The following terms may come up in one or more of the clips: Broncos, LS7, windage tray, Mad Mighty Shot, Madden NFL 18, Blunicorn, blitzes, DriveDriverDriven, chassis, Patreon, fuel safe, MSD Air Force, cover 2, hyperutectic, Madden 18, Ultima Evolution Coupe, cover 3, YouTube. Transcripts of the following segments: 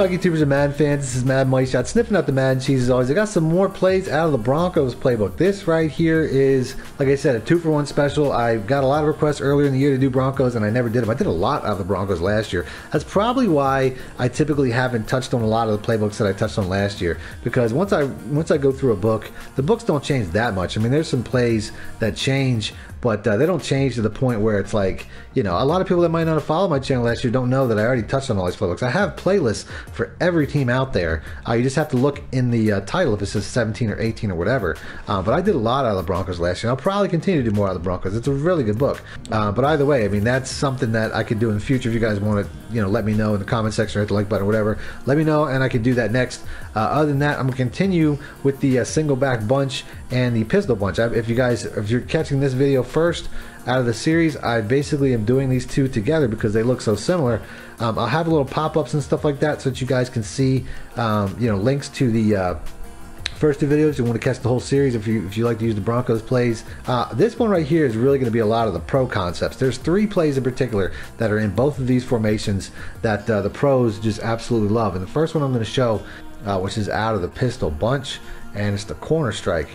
about YouTubers and Madden fans? This is Mad Mighty Shot, sniffing out the Madden cheese as always. I got some more plays out of the Broncos playbook. This right here is, like I said, a 2-for-1 special. I got a lot of requests earlier in the year to do Broncos, and I never did them. I did a lot out of the Broncos last year. That's probably why I typically haven't touched on a lot of the playbooks that I touched on last year, because once I go through a book, the books don't change that much. I mean, there's some plays that change, but they don't change to the point where it's like, you know, a lot of people that might not have followed my channel last year don't know that I already touched on all these playbooks. I have playlists for every team out there. You just have to look in the title if it says 17 or 18 or whatever. But I did a lot out of the Broncos last year. I'll probably continue to do more out of the Broncos. It's a really good book. But either way, I mean, that's something that I could do in the future. If you guys want to, you know, let me know in the comment section or hit the like button or whatever. Let me know, and I could do that next. Other than that, I'm going to continue with the single back bunch and the pistol bunch. If you're catching this video first out of the series, I basically am doing these two together because they look so similar. I'll have little pop-ups and stuff like that so that you guys can see, you know, links to the first two videos. You want to catch the whole series if you like to use the Broncos plays. This one right here is really going to be a lot of the pro concepts. There's three plays in particular that are in both of these formations that the pros just absolutely love. And the first one I'm going to show, which is out of the pistol bunch, and it's the corner strike.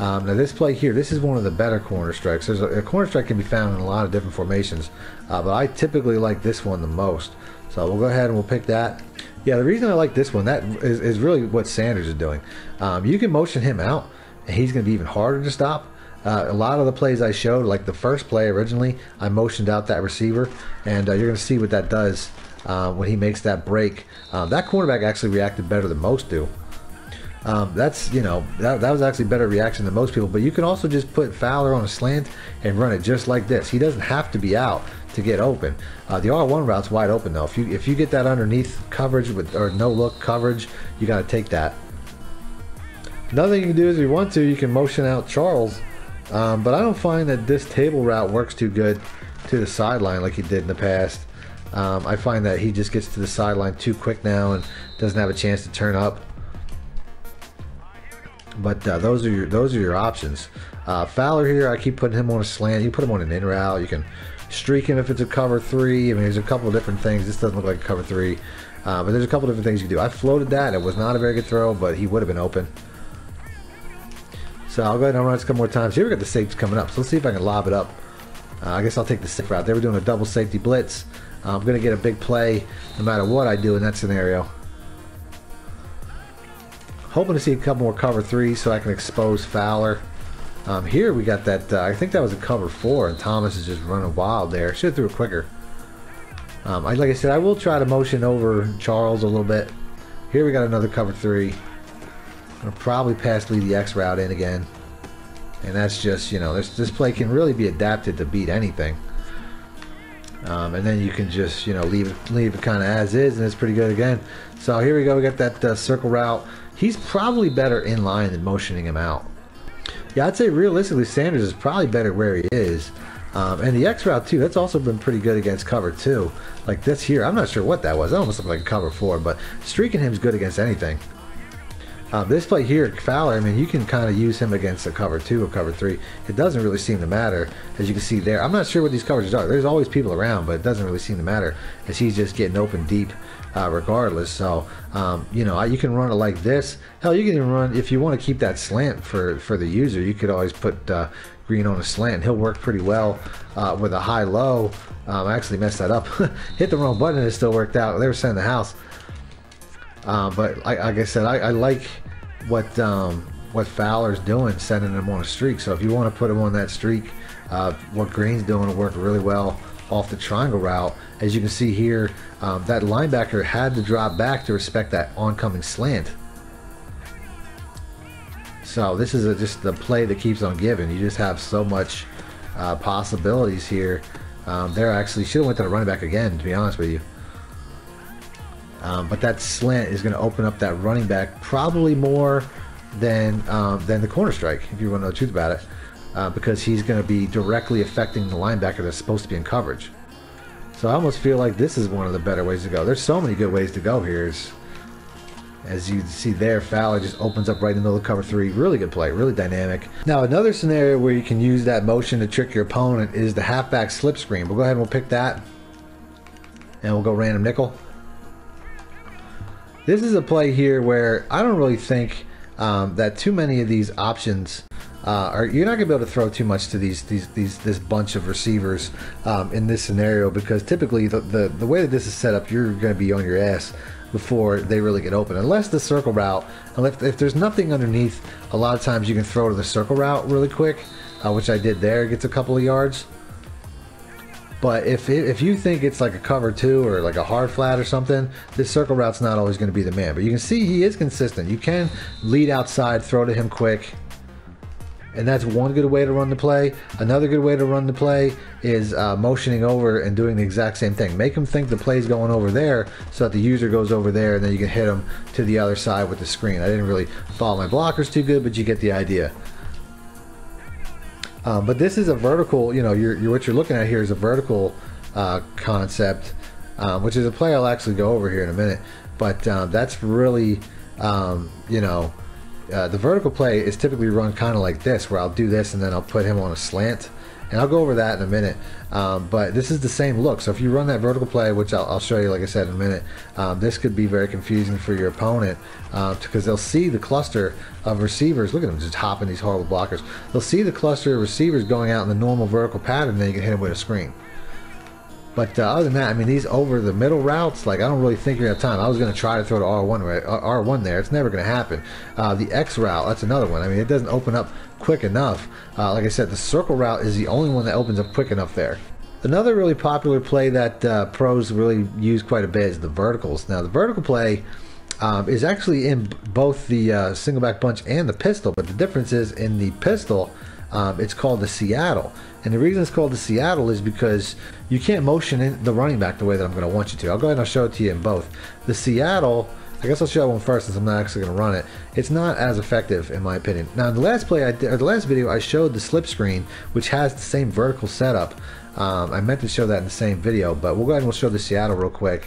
Now this play here, this is one of the better corner strikes. There's a corner strike can be found in a lot of different formations, but I typically like this one the most. So we'll go ahead and we'll pick that. Yeah, the reason I like this one, that is really what Sanders is doing. You can motion him out, and he's going to be even harder to stop. A lot of the plays I showed, like the first play originally, I motioned out that receiver, and you're going to see what that does when he makes that break. That cornerback actually reacted better than most do. That's, you know, that was actually a better reaction than most people. But you can also just put Fowler on a slant and run it just like this. He doesn't have to be out to get open. The R1 route's wide open though. If you get that underneath coverage with, or no look coverage, you got to take that. Another thing you can do is, if you want to, you can motion out Charles, but I don't find that this table route works too good to the sideline like he did in the past. I find that he just gets to the sideline too quick now and doesn't have a chance to turn up. But those are your options. Fowler here, I keep putting him on a slant. You put him on an in route. You can streak him if it's a cover three. I mean, there's a couple of different things. This doesn't look like a cover three, but there's a couple of different things you can do. I floated that. It was not a very good throw, but he would have been open. So I'll go ahead and run this a couple more times. Here we got the safeties coming up. So let's see if I can lob it up. I guess I'll take the safe route. They were doing a double safety blitz. I'm going to get a big play no matter what I do in that scenario. Hoping to see a couple more cover threes so I can expose Fowler. Here we got that, I think that was a cover four, and Thomas is just running wild there. Should have threw it quicker. Like I said, I will try to motion over Charles a little bit. Here we got another cover three. I'm going to probably pass lead the X route in again. And that's just, you know, this play can really be adapted to beat anything. And then you can just, you know, leave it kind of as is, and it's pretty good again. So here we go, we got that circle route. He's probably better in line than motioning him out. Yeah, I'd say realistically Sanders is probably better where he is. And the X route too, that's also been pretty good against cover too. Like this here, I'm not sure what that was. That almost looked like a cover four, but streaking him is good against anything. This play here, Fowler, I mean, you can kind of use him against a cover two or cover three. It doesn't really seem to matter, as you can see there. I'm not sure what these coverages are. There's always people around, but it doesn't really seem to matter, as he's just getting open deep regardless. So, you know, you can run it like this. Hell, you can even run, if you want to keep that slant for the user, you could always put Green on a slant, and he'll work pretty well with a high-low. I actually messed that up. Hit the wrong button, and it still worked out. They were sending the house. But like I said, I like what Fowler's doing, sending him on a streak. So if you want to put him on that streak, what Green's doing will work really well off the triangle route. As you can see here, that linebacker had to drop back to respect that oncoming slant. So this is just the play that keeps on giving. You just have so much possibilities here. There actually should have went to the running back again, to be honest with you. But that slant is going to open up that running back probably more than the corner strike, if you want to know the truth about it, because he's going to be directly affecting the linebacker that's supposed to be in coverage. So I almost feel like this is one of the better ways to go. There's so many good ways to go here. As you see there, Fowler just opens up right in the middle of cover three. Really good play, really dynamic. Now another scenario where you can use that motion to trick your opponent is the halfback slip screen. We'll go ahead and we'll pick that, and we'll go random nickel. This is a play here where I don't really think that too many of these options are. You're not going to be able to throw too much to this bunch of receivers in this scenario, because typically the way that this is set up, you're going to be on your ass before they really get open. Unless the circle route, if there's nothing underneath, a lot of times you can throw to the circle route really quick, which I did there. It gets a couple of yards. But if you think it's like a cover two or like a hard flat or something, this circle route's not always going to be the man. But you can see he is consistent. You can lead outside, throw to him quick. And that's one good way to run the play. Another good way to run the play is motioning over and doing the exact same thing. Make them think the play's going over there so that the user goes over there, and then you can hit them to the other side with the screen. I didn't really follow my blockers too good, but you get the idea. But this is a vertical, you know, what you're looking at here is a vertical concept, which is a play I'll actually go over here in a minute. But that's really, you know, the vertical play is typically run kind of like this, where I'll do this and then I'll put him on a slant, and I'll go over that in a minute. But this is the same look. So if you run that vertical play, which I'll show you, like I said, in a minute, this could be very confusing for your opponent, because they'll see the cluster of receivers. Look at them just hopping these horrible blockers. They'll see the cluster of receivers going out in the normal vertical pattern, and then you can hit them with a screen. But other than that, I mean, these over the middle routes, like, I don't really think you're gonna have time. I was gonna try to throw to R1 there. It's never gonna happen. The X route, that's another one. I mean, it doesn't open up quick enough. Like I said, the circle route is the only one that opens up quick enough there. Another really popular play that pros really use quite a bit is the verticals. Now, the vertical play is actually in both the single back bunch and the pistol, but the difference is in the pistol, it's called the Seattle. And the reason it's called the Seattle is because you can't motion in the running back the way that I'm going to want you to. I'll go ahead and I'll show it to you in both. The Seattle, I guess I'll show one first since I'm not actually going to run it. It's not as effective in my opinion. Now in the last play, the last video, I showed the slip screen, which has the same vertical setup. I meant to show that in the same video, but we'll go ahead and we'll show the Seattle real quick.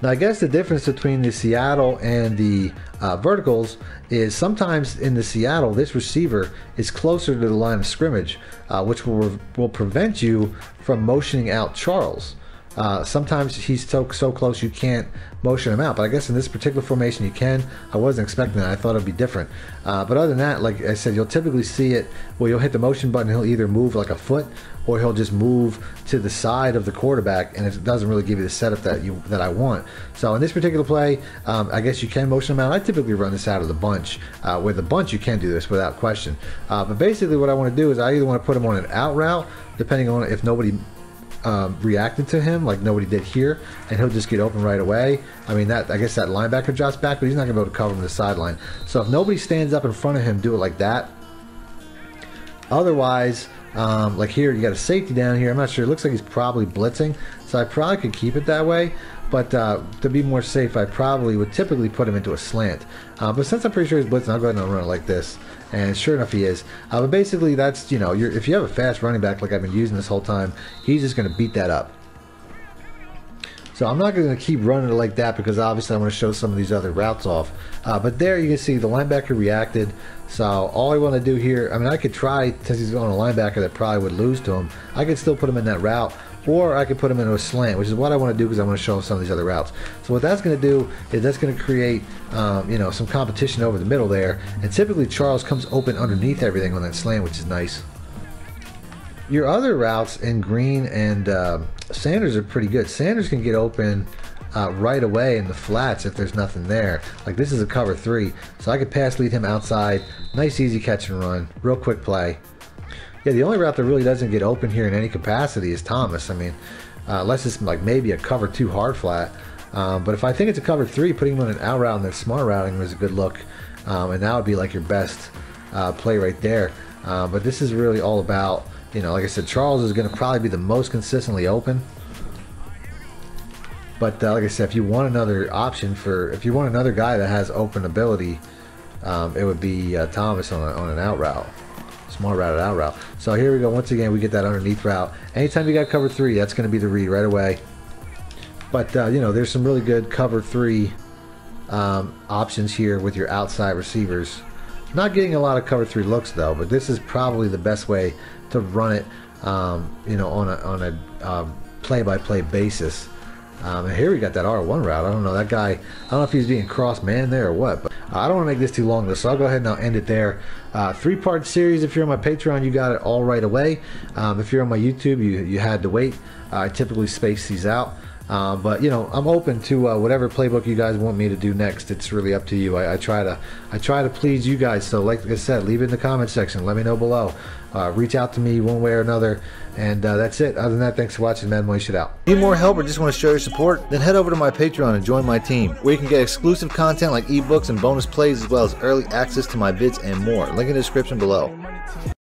Now I guess the difference between the Seattle and the verticals is sometimes in the Seattle, this receiver is closer to the line of scrimmage, which will prevent you from motioning out Charles. Sometimes he's so close you can't motion him out, but I guess in this particular formation you can. I wasn't expecting that. I thought it'd be different. But other than that, like I said, you'll typically see it where you'll hit the motion button. He'll either move like a foot, or he'll just move to the side of the quarterback, and it doesn't really give you the setup that I want. So in this particular play, I guess you can motion him out. I typically run this out of the bunch. With the bunch, you can do this without question. But basically, what I want to do is I either want to put him on an out route, depending on if nobody reacted to him, like nobody did here, and he'll just get open right away. I mean, that, I guess that linebacker drops back, but he's not gonna be able to cover him to the sideline. So if nobody stands up in front of him, do it like that. Otherwise, like here, you got a safety down here. I'm not sure, it looks like he's probably blitzing, so I probably could keep it that way. But to be more safe, I probably would typically put him into a slant. But since I'm pretty sure he's blitzing, I'll go ahead and run it like this. And sure enough, he is. But basically, that's, you know, if you have a fast running back like I've been using this whole time, he's just going to beat that up. So I'm not going to keep running it like that, because obviously I want to show some of these other routes off. But there you can see the linebacker reacted. So all I want to do here, I mean, I could try, since he's on a linebacker that probably would lose to him, I could still put him in that route. Or I could put him into a slant, which is what I want to do, because I want to show him some of these other routes. So what that's going to do is that's going to create, you know, some competition over the middle there. And typically Charles comes open underneath everything on that slant, which is nice. Your other routes in Green and Sanders are pretty good. Sanders can get open right away in the flats if there's nothing there. Like this is a cover three, so I could pass lead him outside. Nice easy catch and run, real quick play. Yeah, the only route that really doesn't get open here in any capacity is Thomas. I mean, unless it's like maybe a cover two hard flat. But if I think it's a cover three, putting him on an out route and then smart routing was a good look. And that would be like your best play right there. But this is really all about, you know, like I said, Charles is going to probably be the most consistently open. But like I said, if you want another option for, if you want another guy that has open ability, it would be Thomas on an out route. Small route, out route. So here we go. Once again, we get that underneath route. Anytime you got cover three, that's going to be the read right away. But, you know, there's some really good cover three options here with your outside receivers. Not getting a lot of cover three looks, though, but this is probably the best way to run it, you know, on a play-by-play basis. And here we got that R1 route. I don't know, that guy, I don't know if he's being cross man there or what, but I don't want to make this too long though, so I'll go ahead and I'll end it there. Three-part series. If you're on my Patreon, you got it all right away. If you're on my YouTube, you had to wait. I typically space these out. But you know, I'm open to whatever playbook you guys want me to do next. It's really up to you. I try to please you guys. So like I said, leave it in the comment section. Let me know below. Reach out to me one way or another. And that's it. Other than that, thanks for watching. Mad Mighty Shot out. Need more help or just want to show your support? Then head over to my Patreon and join my team, where you can get exclusive content like ebooks and bonus plays, as well as early access to my vids and more. Link in the description below.